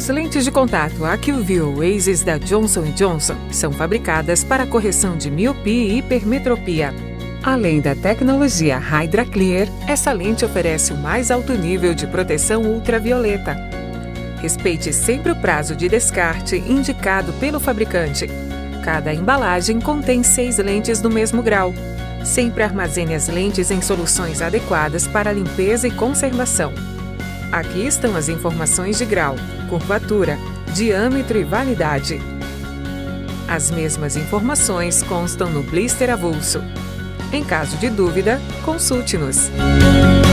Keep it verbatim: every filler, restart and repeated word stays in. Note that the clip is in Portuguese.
As lentes de contato Acuvue Oasys da Johnson and Johnson são fabricadas para correção de miopia e hipermetropia. Além da tecnologia HydraClear, essa lente oferece o mais alto nível de proteção ultravioleta. Respeite sempre o prazo de descarte indicado pelo fabricante. Cada embalagem contém seis lentes do mesmo grau. Sempre armazene as lentes em soluções adequadas para limpeza e conservação. Aqui estão as informações de grau, curvatura, diâmetro e validade. As mesmas informações constam no blister avulso. Em caso de dúvida, consulte-nos.